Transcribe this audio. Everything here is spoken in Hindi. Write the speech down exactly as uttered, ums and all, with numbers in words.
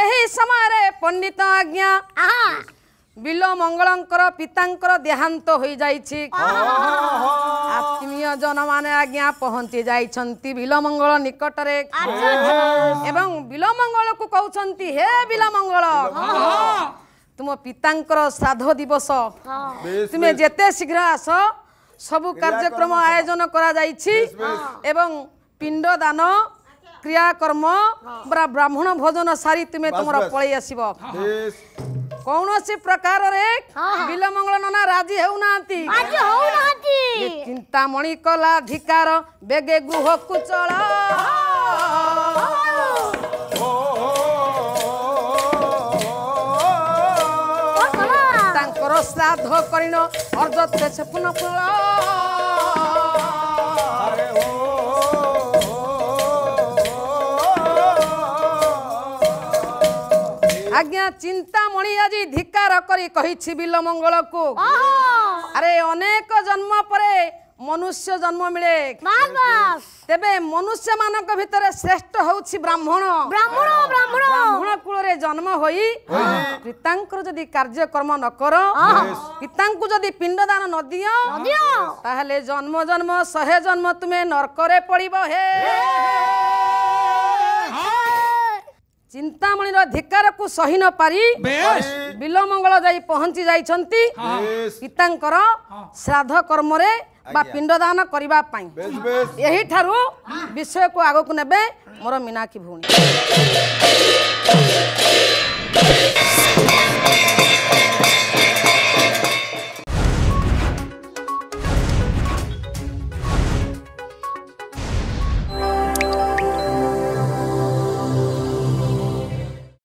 एही समय पंडित आज्ञा बिल मंगलंकर पितांकर देहांत हो जाइछि। आत्मीय जन माने आज्ञा पहुंची जाइछंती बिल मंगल निकट रे एवं बिल मंगल को कहउछंती हे बिल मंगल तुम पितांकर श्राद्ध दिवस तुमे जेते शीघ्र आस सबु कार्यक्रम आयोजन करा जाइछि एवं पिंड दान क्रियाकर्म ब्राह्मण भोजन सारी तुमे तुमरा पळै आसीब। कौनसी प्रकार रे बिलमंगल नना राजी हेउ नांती राजी हेउ नांती चिंतामणि कला अधिकार बेगे गुह कुचल तांकर श्राद्ध करिन अर्ज तेछ पुन पुल आज्ञा चिंतामणि आज धिकार करी बिल मंगल को अरे अनेक जन्म पर मनुष्य जन्म मिले तेबे मनुष्य मानक भितर श्रेष्ठ होछि ब्राह्मण ब्राह्मण ब्राह्मण ब्राह्मण कुल रे जन्म होई पितांकर जदी कार्यक्रम न कर पितांकु जदी पिंडदान न दियो ताहले जन्म जन्म सहे जन्म तुमे नरक रे पड़िबो। हे चिंतामणि धिकार को सही न पारी बिलमंगल जाई पहुंची जाइछंती पितांकर श्राद्ध कर्म रे बा पिंडदान करिबा पई। एही ठारू विषय को आगो को नेबे मोर मीनाक्षी भूणी।